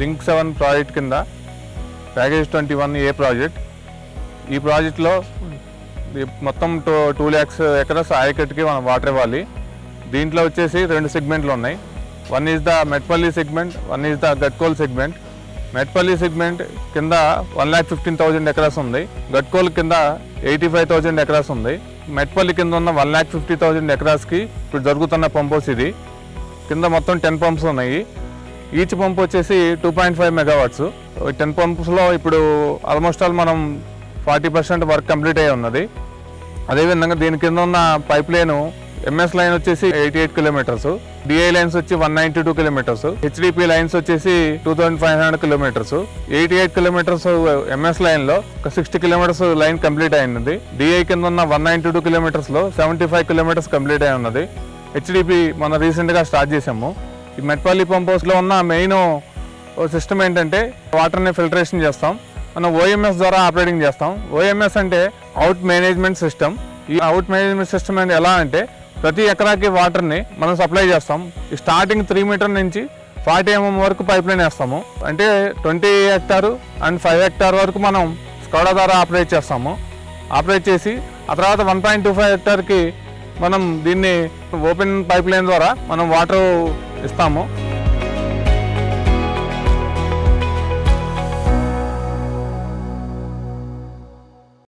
Link 7 project kinda package 21A project. This project lo మొత్తం 2 lakhs acres ayacut కి మనం water ఇవ్వాలి. దీంట్లో వచ్చేసి 2 సెగ్మెంట్లు ఉన్నాయి. One is the metpally segment, one is the gadkole segment. Metpally segment కింద 1,15,000 acres ఉంది. gadkole కింద 85,000 acres ఉంది. metpally కింద ఉన్న 1,50,000 acres కి ఇప్పుడు జరుగుతున్న పంప్స్ ఇది. కింద మొత్తం 10 పంప్స్ ఉన్నాయి. Each pump వచ్చేసి 2.5 మెగావాట్స్. 10 పంప్స్ లో ఇప్పుడు ఆల్మోస్ట్ ఆల్ మనం 40% వర్క్ కంప్లీట్ అయ్యి ఉన్నది. అదే విధంగా దీని కింద ఉన్న పైప్ లైన్ MS లైన్ వచ్చేసి 88 కిలోమీటర్స్, DI లైన్స్ వచ్చి 192 కిలోమీటర్స్, HDP లైన్స్ వచ్చేసి 2500 కిలోమీటర్స్. 88 కిలోమీటర్స్ MS లైన్ లో 60 కిలోమీటర్స్ లైన్ కంప్లీట్ అయ్యింది. DI కింద ఉన్న 192 కిలోమీటర్స్ లో 75 కిలోమీటర్స్ కంప్లీట్ అయ్యి ఉన్నది. HDP మనం రీసెంట్ గా స్టార్ట్ చేసాము. ఈ మెట్పల్లి పంప్ హౌస్ లో ఉన్న మెయిన్ సిస్టమ్ ఏంటంటే వాటర్ ని ఫిల్టరేషన్ చేస్తాం. మనం OMS ద్వారా ఆపరేటింగ్ చేస్తాం. OMS అంటే అవుట్ మేనేజ్మెంట్ సిస్టమ్. ఈ అవుట్ మేనేజ్మెంట్ సిస్టమ్ అంటే ఎలా అంటే ప్రతి ఎకరాకి వాటర్ని మనం సప్లై చేస్తాం. స్టార్టింగ్ 3 మీటర్ నుంచి 40 mm వరకు పైప్ లైన్ వేస్తాము. అంటే 20 హెక్టార్ అండ్ 5 హెక్టార్ వరకు మనం స్కౌడా ద్వారా ఆపరేట్ చేస్తాము. ఆపరేట్ చేసి ఆ తర్వాత 1.25 హెక్టార్కి మనం దీన్ని ఓపెన్ పైప్ లైన్ ద్వారా మనం వాటర్ ఇస్తాము.